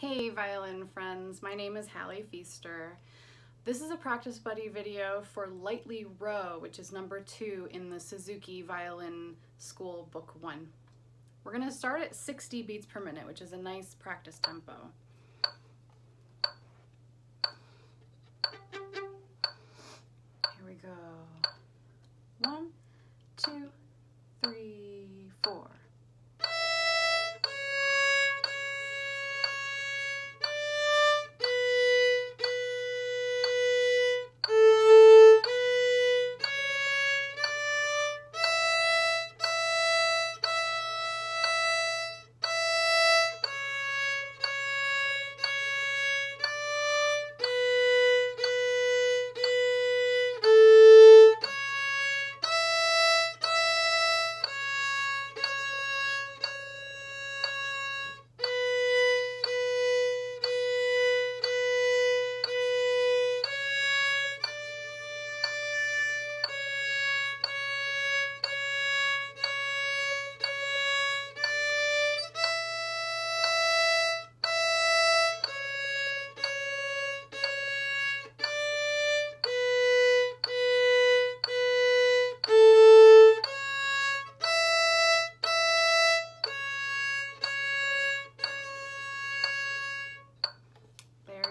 Hey violin friends, my name is Hallie Feaster. This is a practice buddy video for Lightly Row, which is number 2 in the Suzuki Violin School Book 1. We're going to start at 60 beats per minute, which is a nice practice tempo. Here we go. 1, 2, 3, 4.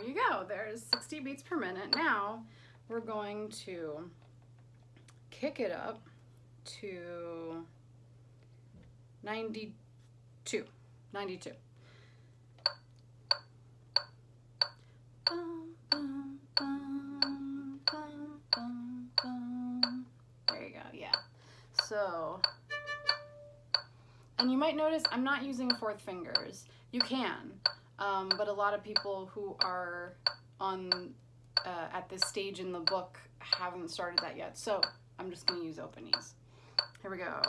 You go, there's 60 beats per minute. Now we're going to kick it up to 92. There you go, yeah. So, and you might notice I'm not using fourth fingers. You can. But a lot of people who are on at this stage in the book haven't started that yet, so I'm just going to use open E's. Here we go.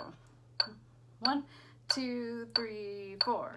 1, 2, 3, 4.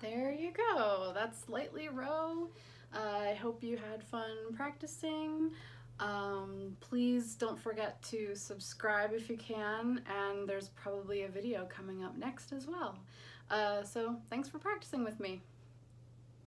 There you go. That's Lightly Row. I hope you had fun practicing. Please don't forget to subscribe if you can, and there's probably a video coming up next as well. So thanks for practicing with me.